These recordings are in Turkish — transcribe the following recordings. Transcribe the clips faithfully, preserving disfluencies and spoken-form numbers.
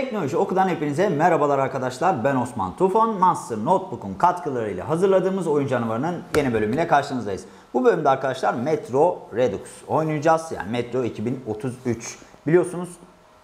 Teknoloji Oku'dan hepinize merhabalar arkadaşlar. Ben Osman Tufan. Master Notebook'un katkılarıyla hazırladığımız Oyun Canavarı'nın yeni bölümüyle karşınızdayız. Bu bölümde arkadaşlar Metro Redux oynayacağız. Yani Metro iki bin otuz üç. Biliyorsunuz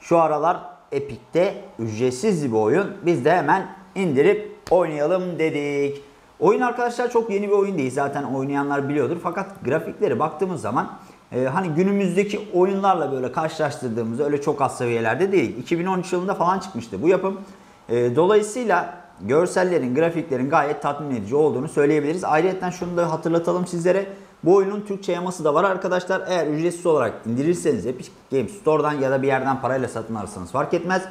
şu aralar Epic'te ücretsiz bir oyun. Biz de hemen indirip oynayalım dedik. Oyun arkadaşlar çok yeni bir oyun değil. Zaten oynayanlar biliyordur. Fakat grafikleri baktığımız zaman Ee, hani günümüzdeki oyunlarla böyle karşılaştırdığımızda öyle çok az seviyelerde değil. iki bin on üç yılında falan çıkmıştı bu yapım. Ee, dolayısıyla görsellerin, grafiklerin gayet tatmin edici olduğunu söyleyebiliriz. Ayrıca şunu da hatırlatalım sizlere. Bu oyunun Türkçe yaması da var arkadaşlar. Eğer ücretsiz olarak indirirseniz Epic Games Store'dan ya da bir yerden parayla satın alırsanız fark etmez.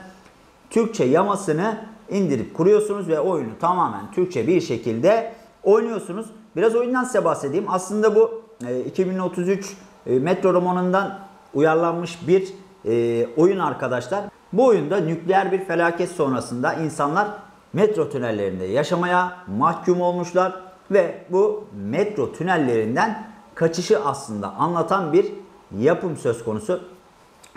Türkçe yamasını indirip kuruyorsunuz ve oyunu tamamen Türkçe bir şekilde oynuyorsunuz. Biraz oyundan size bahsedeyim. Aslında bu e, iki bin otuz üç Metro romanından uyarlanmış bir e, oyun arkadaşlar. Bu oyunda nükleer bir felaket sonrasında insanlar metro tünellerinde yaşamaya mahkum olmuşlar ve bu metro tünellerinden kaçışı aslında anlatan bir yapım söz konusu.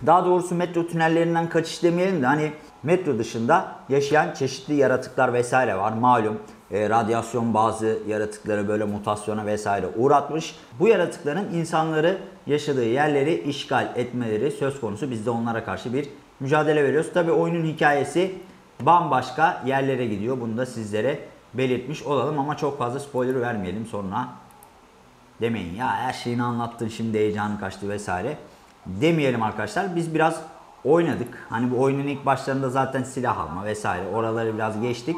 Daha doğrusu metro tünellerinden kaçış demeyelim de hani metro dışında yaşayan çeşitli yaratıklar vesaire var malum. E, radyasyon bazı yaratıkları böyle mutasyona vesaire uğratmış. Bu yaratıkların insanları yaşadığı yerleri işgal etmeleri söz konusu. Biz de onlara karşı bir mücadele veriyoruz. Tabi oyunun hikayesi bambaşka yerlere gidiyor. Bunu da sizlere belirtmiş olalım ama çok fazla spoiler vermeyelim sonra. Demeyin ya her şeyini anlattın şimdi heyecanı kaçtı vesaire. Demeyelim arkadaşlar. Biz biraz oynadık. Hani bu oyunun ilk başlarında zaten silah alma vesaire oraları biraz geçtik.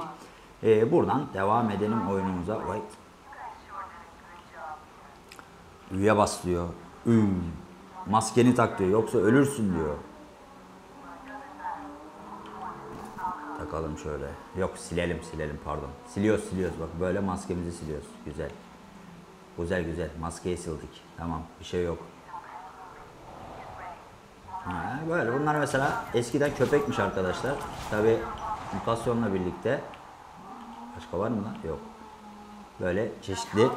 Ee, buradan devam edelim oyunumuza. Wait. Üye bas diyor. Üy. Maskeni tak diyor. Yoksa ölürsün diyor. Takalım şöyle. Yok silelim silelim pardon. Siliyoruz siliyoruz. Bak böyle maskemizi siliyoruz. Güzel. Güzel güzel. Maskeyi sildik. Tamam bir şey yok. Ha, böyle bunlar mesela eskiden köpekmiş arkadaşlar. Tabi mutasyonla birlikte. Başka var mı lan? Yok. Böyle çeşitli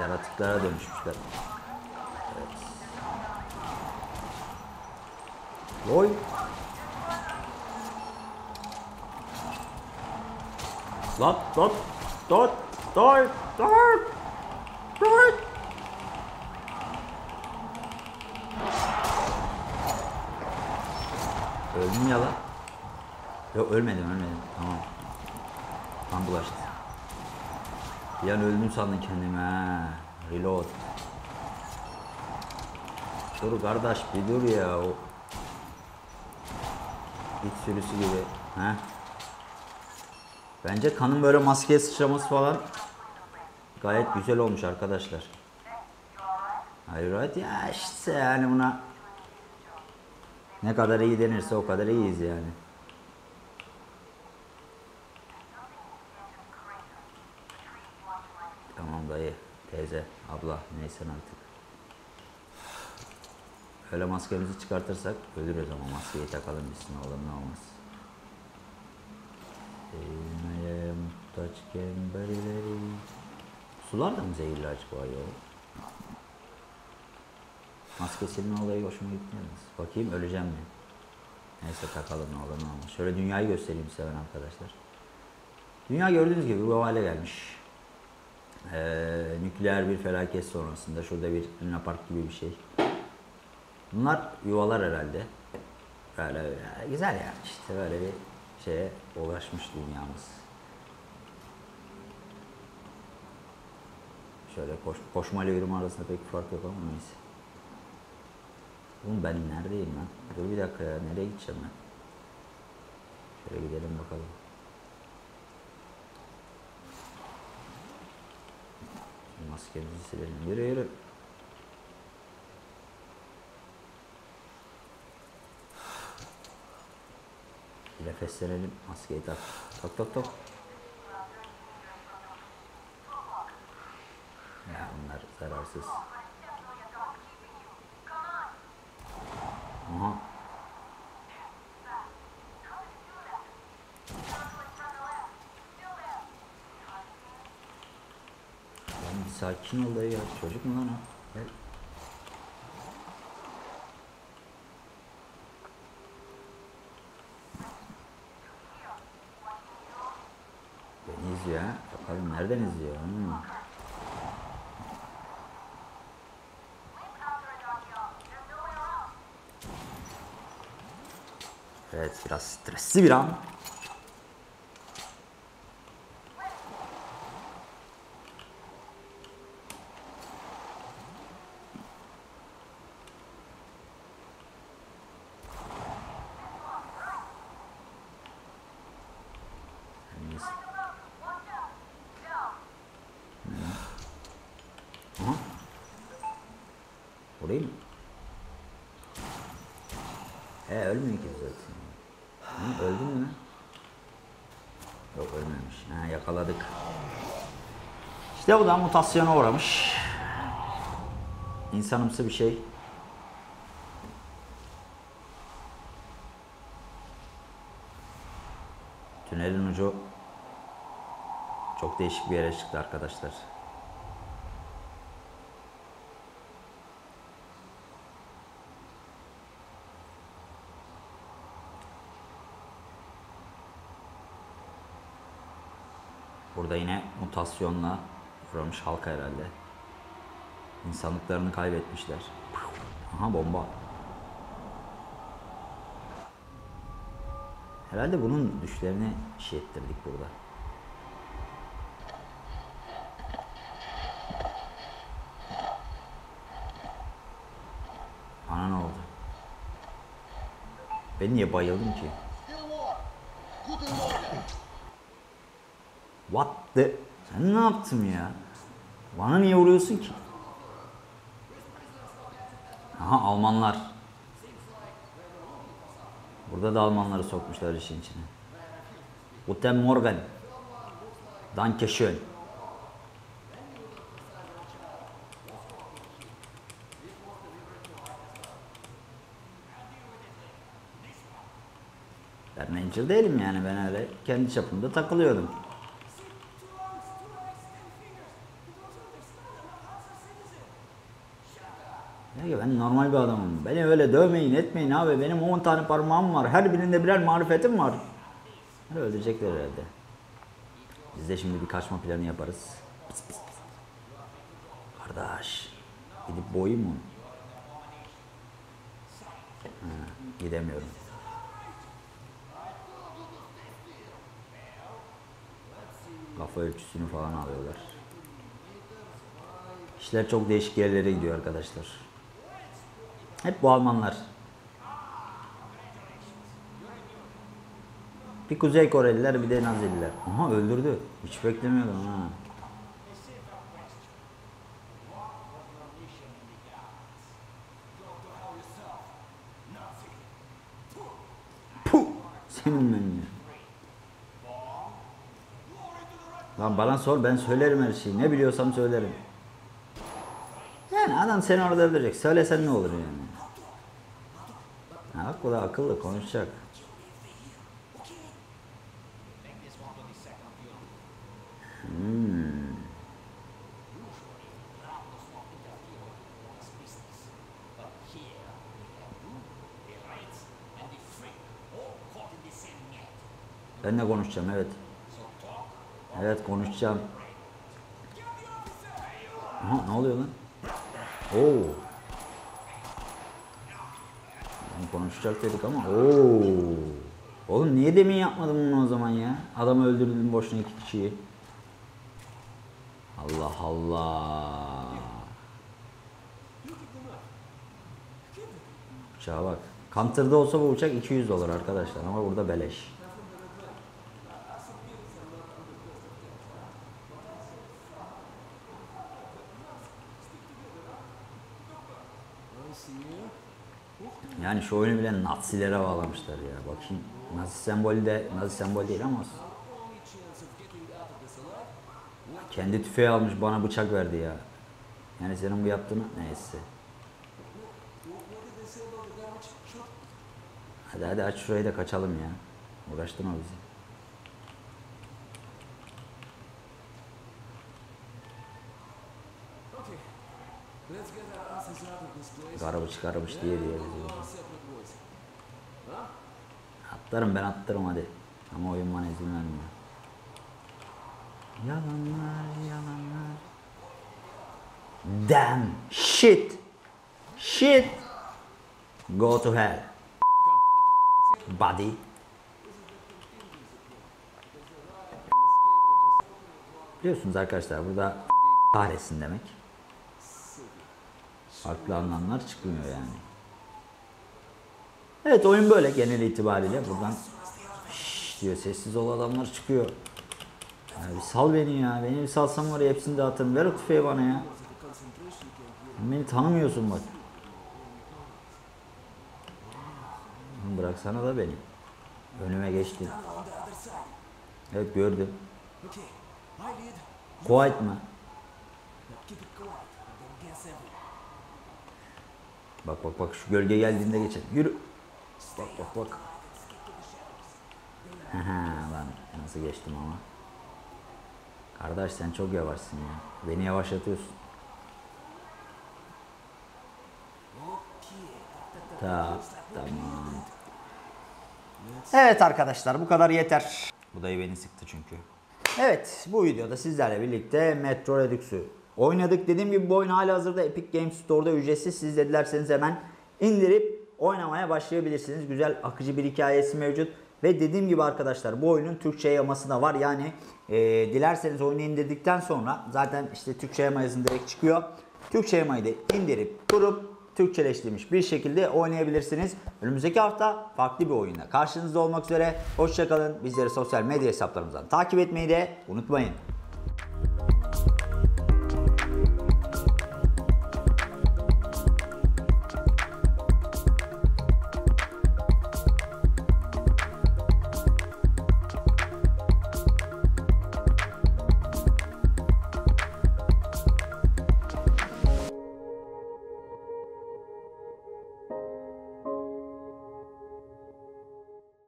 yaratıklara dönüşmüşler. Evet. Oy. Lan, lan, lan, lan, lan, lan. Öldüm ya lan. Yok ölmedim ölmedim. Tamam. Tam bulaştı. Bir an öldüm sandım kendime. Reload. Dur kardeş bir dur ya. O İç sürüsü gibi. Heh. Bence kanın böyle maskeye sıçraması falan gayet güzel olmuş arkadaşlar. Hayır hayır ya işte yani buna ne kadar iyi denirse o kadar iyiyiz yani. Dayı, teyze, abla neyse artık. Öyle maskemizi çıkartırsak ölürüz ama maskeyi takalım biz ne olur ne olmaz. Eğilmeye muhtaçken berileri. Sular da mı zehirli acaba ya? Maskesinin olayı hoşuma gitmez. Bakayım öleceğim mi? Neyse takalım ne olur ne olmaz. Şöyle dünyayı göstereyim size ben arkadaşlar. Dünya gördüğünüz gibi bu hale gelmiş. Ee, nükleer bir felaket sonrasında şurada bir Luna Park gibi bir şey. Bunlar yuvalar herhalde. Böyle, böyle güzel ya. Yani. İşte böyle bir şeye ulaşmış dünyamız. Şöyle koş, koşma ile yürüme arasında pek bir fark yok ama neyse. Oğlum ben neredeyim lan? Dur bir dakika ya. Nereye gideceğim ben? Şöyle gidelim bakalım. Maskemizi silelim. Yürü yürü. Nefeslenelim. Maskeyi tak. Tak tak tak. Ya bunlar zararsız. Aha. Sakin ol dayı ya. Çocuk mu lan o? Gel. Nereden izliyor? Hmm. Evet, biraz stresli bir an. İşte bu da mutasyona uğramış. İnsanımsı bir şey. Tünelin ucu çok değişik bir yere çıktı arkadaşlar. Burada yine mutasyonla uğramış halk herhalde. İnsanlıklarını kaybetmişler. Aha, bomba. Herhalde bunun düşlerini şey ettirdik burada. Ana ne oldu? Ben niye bayıldım ki? What the... Sen ne yaptın ya? Bana niye vuruyorsun ki? Aha, Almanlar. Burada da Almanları sokmuşlar işin içine. Guten Morgen. Danke schön. Ben manager değilim yani, ben öyle kendi çapımda takılıyordum. Ben normal bir adamım. Beni öyle dövmeyin, etmeyin abi. Benim on tane parmağım var. Her birinde birer marifetim var. Öyle öldürecekler herhalde. Biz de şimdi bir kaçma planı yaparız. Pis pis pis. Kardeş. Gidip boyayım mı? Ha, gidemiyorum. Kafa ölçüsünü falan alıyorlar. İşler çok değişik yerlere gidiyor arkadaşlar. Hep bu Almanlar. Bir Kuzey Koreliler, bir de Nazililer. Aha, öldürdü. Hiç beklemiyordum ha. Puh! Senin ben ya. Lan bana sor, ben söylerim her şeyi. Ne biliyorsam söylerim. Yani adam seni orada öldürecek. Söylesen ne olur yani. Bak bu da akıllı, konuşacak. Hmm. Ben de konuşacağım, evet. Evet, konuşacağım. Aha, ne oluyor lan? Ooo. Konuşacak dedik ama. Ooo. Oğlum niye demin yapmadım bunu o zaman ya? Adamı öldürdüm boşuna, iki kişiyi. Allah Allah. Uçağa bak. Counter'da olsa bu uçak iki yüz dolar arkadaşlar ama burada beleş. Yani şu oyunu bile Nazilere bağlamışlar ya. Bakayım, Nazi sembolü de, Nazi sembolü değil ama kendi tüfeği almış, bana bıçak verdi ya. Yani senin bu yaptığını, neyse. Hadi hadi aç şurayı da kaçalım ya. Uğraştırma bizi. Garabıç garabıç diye diye diyor. Atlarım ben, atlarım hadi. Ama oyun bana izin vermiyor. Yalanlar, yalanlar. Damn. Shit. Shit. Go to hell. Buddy. Biliyorsunuz arkadaşlar, burada kahretsin demek. Farklı anlamlar çıkmıyor yani. Evet, oyun böyle genel itibariyle. Buradan şşş diyor, sessiz ol adamlar çıkıyor. Yani bir sal beni ya, beni bir salsam var ya, hepsini dağıtırım. Ver o tüfeği bana ya. Beni tanımıyorsun bak. Bıraksana da beni. Önüme geçti. Evet, gördüm. Quiet mı? Bak bak bak, şu gölge geldiğinde geçer. Yürü. Bak bak bak. Lan nasıl geçtim ama. Kardeş sen çok yavaşsın ya. Beni yavaşlatıyorsun. Ta, tamam. Evet arkadaşlar, bu kadar yeter. Bu dayı beni sıktı çünkü. Evet, bu videoda sizlerle birlikte Metro Redux'u oynadık. Dediğim gibi bu oyun halihazırda Epic Games Store'da ücretsiz. Siz de dilerseniz hemen indirip oynamaya başlayabilirsiniz. Güzel, akıcı bir hikayesi mevcut. Ve dediğim gibi arkadaşlar, bu oyunun Türkçe yaması da var. Yani e, dilerseniz oyunu indirdikten sonra zaten işte Türkçe yamayızın direkt çıkıyor. Türkçe yamayı da indirip kurup Türkçeleştirilmiş bir şekilde oynayabilirsiniz. Önümüzdeki hafta farklı bir oyunla karşınızda olmak üzere. Hoşçakalın. Bizleri sosyal medya hesaplarımızdan takip etmeyi de unutmayın.